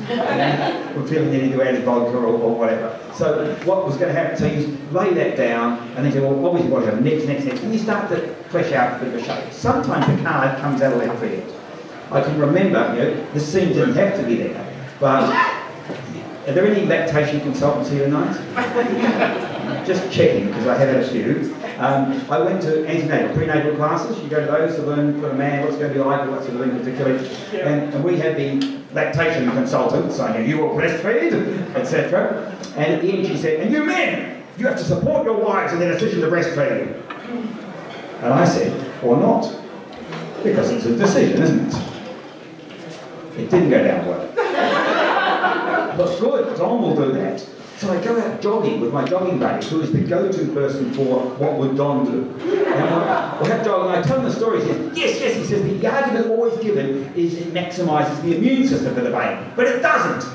We're feeling the need to add vodka or whatever. So what was going to happen, so you lay that down, and then you say, well, obviously what happened next, and you start to flesh out a bit of a shape. Sometimes the card comes out of left field. I can remember, the scene didn't have to be there, but... Are there any lactation consultants here tonight? Just checking, because I have had a few. I went to prenatal classes. You go to those to learn for a man what's going to be like, what's going to be particularly. Yeah. And we had the lactation consultant saying, you will breastfeed, etc. And at the end she said, and you men, you have to support your wives in their decision to breastfeed. And I said, or not, because it's a decision, isn't it? It didn't go down well. But good, Don will do that. So I go out jogging with my jogging buddy, who is the go-to person for what would Don do. And I jog, and I tell him the story, he says, yes, he says, the argument always given is it maximises the immune system for the baby. But it doesn't.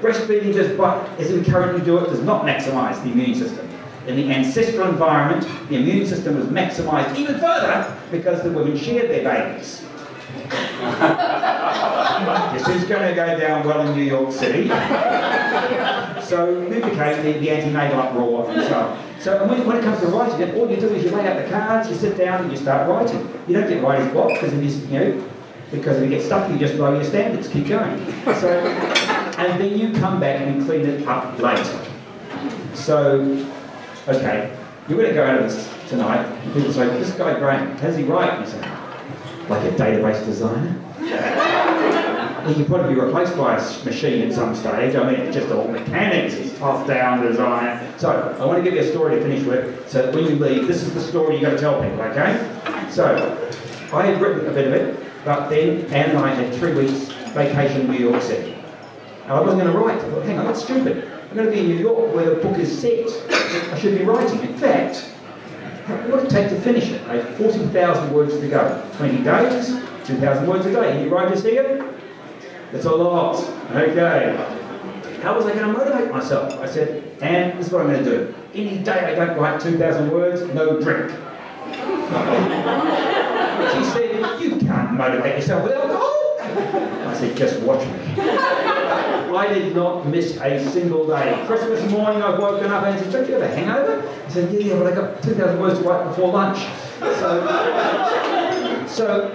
Breastfeeding as encouraged to do it, does not maximise the immune system. In the ancestral environment, the immune system was maximised even further because the women shared their babies. This is going to go down well in New York City. So then became the antenatal uproar and so on. So when it comes to writing, then all you do is you lay out the cards, you sit down and you start writing. You don't get writer's block because it is, because if you get stuck, you just lower your standards, keep going. So, and then you come back and clean it up later. So, okay, you're going to go out of this tonight, and people say, this guy Graeme, how does he write? And you say, like a database designer? He can probably be replaced by a machine at some stage. I mean, it's just all mechanics, it's top-down design. So, I want to give you a story to finish with, so that when you leave, this is the story you've got to tell people, okay? So, I had written a bit of it, but then Anne and I had 3 weeks vacation in New York City. And I wasn't going to write. I thought, hang on, that's stupid. I'm going to be in New York where the book is set. I should be writing. In fact, what did it take to finish it? I had 40,000 words to go. 20 days, 2,000 words a day. Can you write this here? That's a lot. Okay. How was I going to motivate myself? I said, Anne, this is what I'm going to do. Any day I don't write 2,000 words, no drink. She said, you can't motivate yourself with alcohol. I said, just watch me. I did not miss a single day. Christmas morning, I've woken up and said, don't you have a hangover? I said, yeah, but I got 2,000 words to write before lunch. So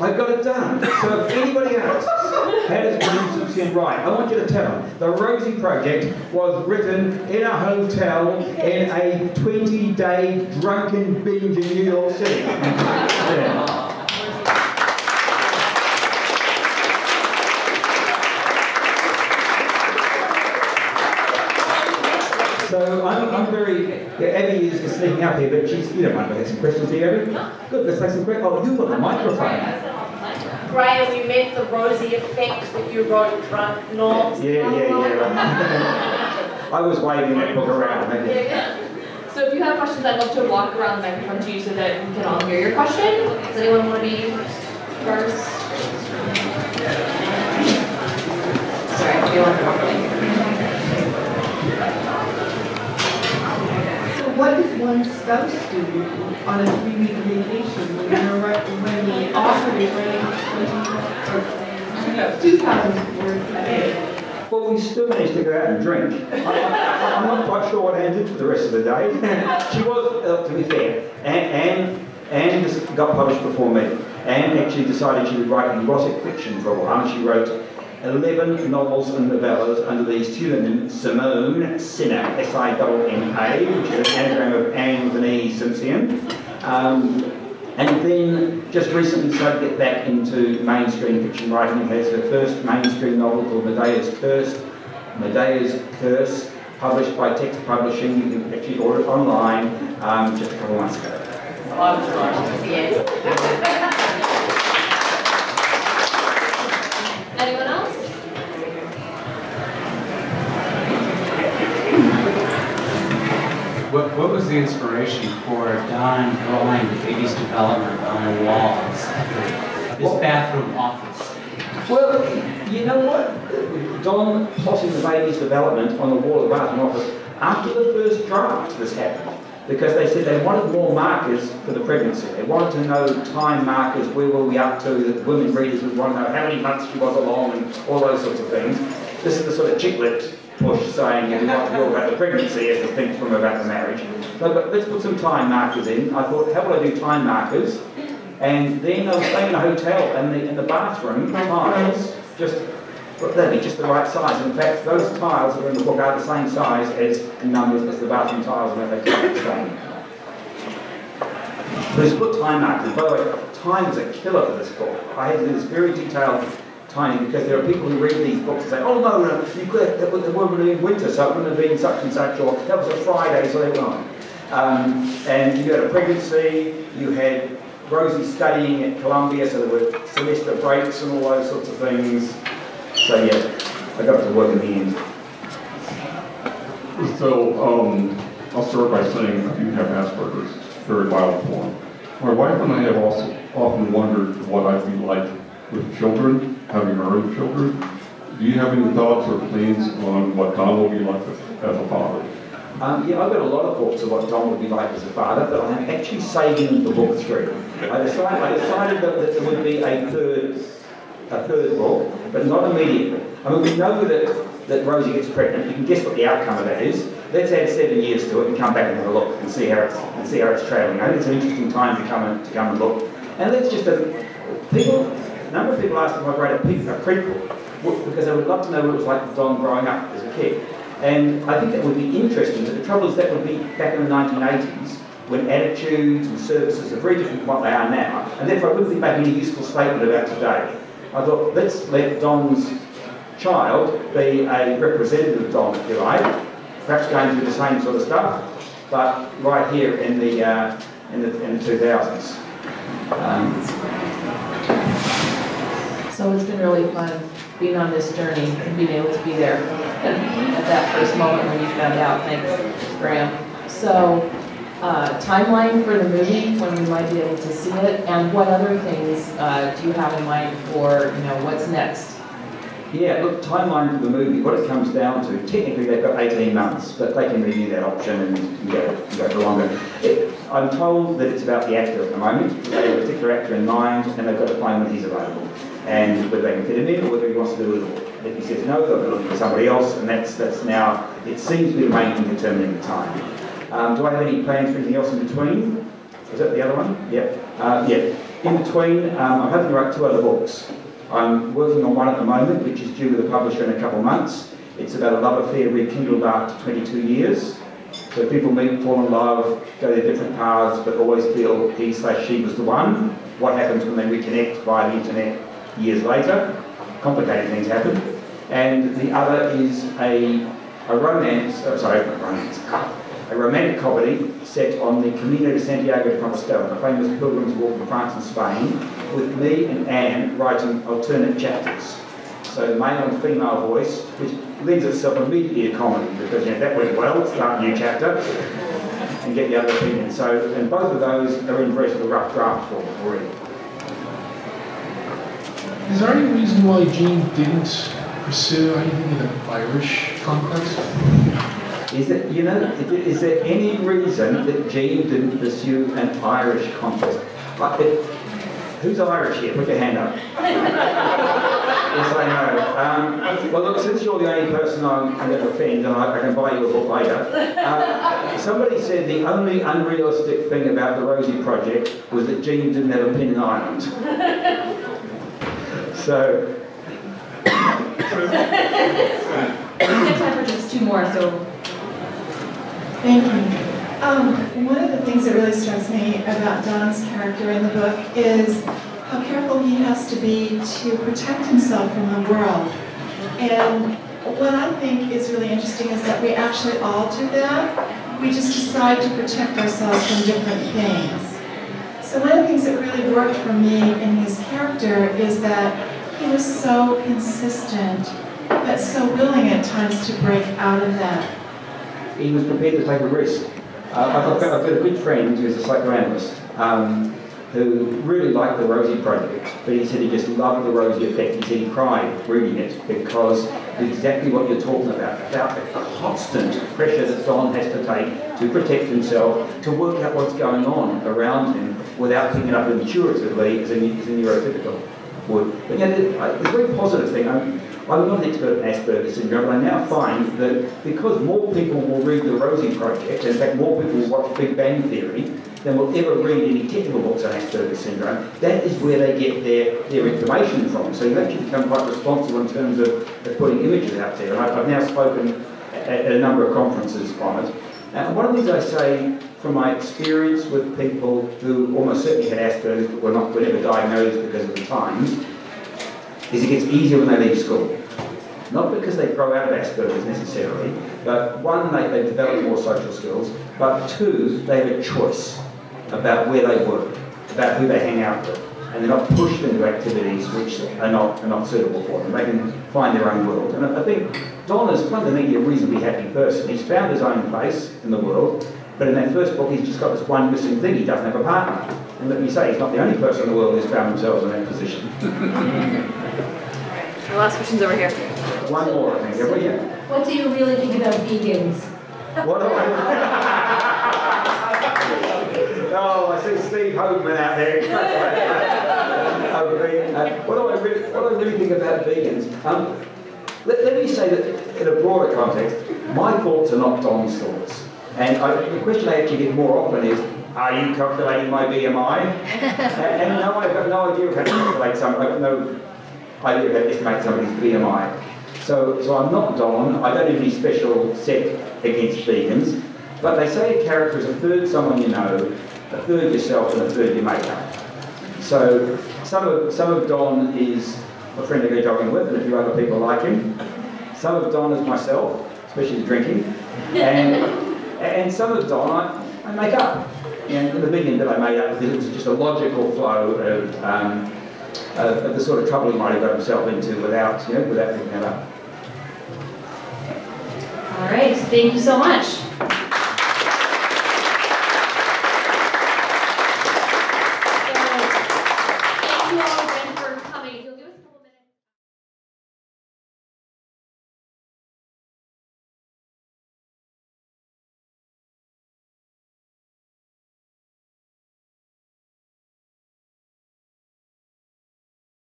I got it done. So if anybody asks, how does Graeme Simsion write? I want you to tell them. The Rosie Project was written in a hotel in a 20-day drunken binge in New York City. Yeah. So I'm very, Abby is sneaking up here, but she's, you don't mind if I have some questions here, Abby? Good, let's take some questions. Oh, you've got the microphone. Graeme, you meant the Rosie Effect that you wrote drunk knobs. Yeah. I was waving that book around. Maybe. Yeah. So if you have questions, I'd love to walk around the microphone to you so that we can all hear your question. Does anyone want to be first? Sorry, I feel uncomfortable. What if one spouse student on a 3-week vacation when the author is writing 2,000 words a day? Well, we still managed to go out and drink. I'm not quite sure what Anne did for the rest of the day. She was, to be fair, Anne got published before me. Anne actually decided she would write erotic fiction for a while. She wrote 11 novels and novellas under the pseudonym Simone Sinner, S-I-N-N-A, which is an anagram of Anthony Simsion. And then just recently started to get back into mainstream fiction writing. It has her first mainstream novel called Medea's Curse, published by Text Publishing. You can actually order it online just a couple of months ago. Anyone else? What was the inspiration for Don drawing the baby's development on the walls of his bathroom office? Well, you know what? Don plotting the baby's development on the wall of the bathroom office after the first draft this happened. Because they said they wanted more markers for the pregnancy. They wanted to know time markers, where were we up to, that women readers would want to know how many months she was along and all those sorts of things. This is the sort of chicklet push saying you have to talk about the pregnancy as distinct from about the marriage. So, but let's put some time markers in. I thought, how will I do time markers? And then I was staying in a hotel and in the bathroom tiles just, well, they'd be just the right size. In fact, those tiles that are in the book are the same size as in numbers as the bathroom tiles where they come the same. So just put time markers. By the way, time is a killer for this book. I had to do this very detailed timing because there are people who read these books and say, oh no, no, you could, that wouldn't have been winter, so it wouldn't have been such and such, or that was a Friday, so they were and you had a pregnancy, you had Rosie studying at Columbia, so there were semester breaks and all those sorts of things. So yeah, I got to work in the end. So I'll start by saying I do have Asperger's, very mild form. My wife and I have also often wondered what I'd be like with children, having our own children. Do you have any thoughts or plans on what Don will be like as a father? Yeah, I've got a lot of thoughts of what Don would be like as a father, but I'm actually saving the book through. I decided that there would be a third book, but not immediately. I mean, we know that Rosie gets pregnant. You can guess what the outcome of that is. Let's add 7 years to it and come back and have a look and see how it's trailing. I think it's an interesting time to come and look. And let's just a number of people asked if I write a prequel because they would love to know what it was like with Don growing up as a kid. And I think that would be interesting, but the trouble is that would be back in the 1980s when attitudes and services are very different from what they are now, and therefore I wouldn't be making a useful statement about today. I thought, let's let Don's child be a representative of Don, if you like, perhaps going through the same sort of stuff, but right here in the 2000s. So it's been really fun being on this journey and being able to be there at that first moment when you found out. Thanks, Graeme. So, timeline for the movie, when we might be able to see it, and what other things do you have in mind for, you know, what's next? Yeah, look, timeline for the movie, what it comes down to, technically they've got 18 months, but they can renew that option and go for longer. I'm told that it's about the actor at the moment. They have a particular actor in mind, and they've got to find when he's available, and whether they can fit him in or whether he wants to do it all. If he says no, they'll be looking for somebody else, and that's now, it seems to be the main thing determining the time. Do I have any plans for anything else in between? Is that the other one? Yep. Yeah. In between, I'm hoping to write 2 other books. I'm working on one at the moment, which is due with a publisher in a couple of months. It's about a love affair rekindled after 22 years. So people meet, fall in love, go their different paths, but always feel he/she was the one. What happens when they reconnect via the internet years later? Complicated things happen. And the other is a romantic comedy set on the Camino de Santiago de Compostela, the famous pilgrim's walk in France and Spain, with me and Anne writing alternate chapters. So male and female voice, which lends itself immediately to comedy, because, you know, that went well, start a new chapter and get the other opinion. So, and both of those are in very sort of rough draft form already. Is there any reason why Gene didn't pursue anything in an Irish context? Is there any reason that Gene didn't pursue an Irish context? Who's Irish here? Put your hand up. Yes, I know. Well, look, since you're the only person I'm going to offend, and I can buy you a book later, somebody said the only unrealistic thing about the Rosie Project was that Gene didn't have a pin in Ireland. So... we have time for just 2 more, so... Thank you. One of the things that really strikes me about Don's character in the book is how careful he has to be to protect himself from the world. And what I think is really interesting is that we actually all do that. We just decide to protect ourselves from different things. So one of the things that really worked for me in his character is that he was so consistent, but so willing at times to break out of that. He was prepared to take a risk. I've got a good friend who's a psychoanalyst who really liked the Rosie Project, but he said he just loved the Rosie Effect. He said he cried reading it because exactly what you're talking about the constant pressure that Don has to take to protect himself, to work out what's going on around him without picking up intuitively as a neurotypical would. But yeah, the very positive thing, I'm not an expert in Asperger's Syndrome, but I now find that because more people will read The Rosie Project, and in fact more people will watch Big Bang Theory than will ever read any technical books on Asperger's Syndrome, that is where they get their information from. So you actually become quite responsible in terms of putting images out there. And I've now spoken at a number of conferences on it. And one of the things I say from my experience with people who almost certainly had Asperger's but were never diagnosed because of the times, is it gets easier when they leave school. Not because they grow out of Asperger's necessarily, but one, they develop more social skills, but 2, they have a choice about where they work, about who they hang out with, and they're not pushed into activities which are not suitable for them. They can find their own world. And I think Don is fundamentally a reasonably happy person. He's found his own place in the world, but in that first book he's just got this one missing thing, he doesn't have a partner. And let me say, he's not the only person in the world who's found themselves in that position. The last question's over here. One more, I think. So, yeah. What do you really think about vegans? What do I... Oh, I see Steve Hoagman out there. What do I really think about vegans? Let me say that in a broader context, my thoughts are not Don's thoughts. And the question I actually get more often is, are you calculating my BMI? And no, I've got no idea of how to calculate something. I've got no idea how to estimate somebody's BMI. So I'm not Don. I don't have any special set against vegans. But they say a character is a third someone you know, a third yourself, and a third your makeup. So some of Don is a friend I go jogging with, and a few other people like him. Some of Don is myself, especially the drinking. And some of Don I make up. And the million that I made up, it was just a logical flow of the sort of trouble he might have got himself into without thinking that up. All right, thank you so much.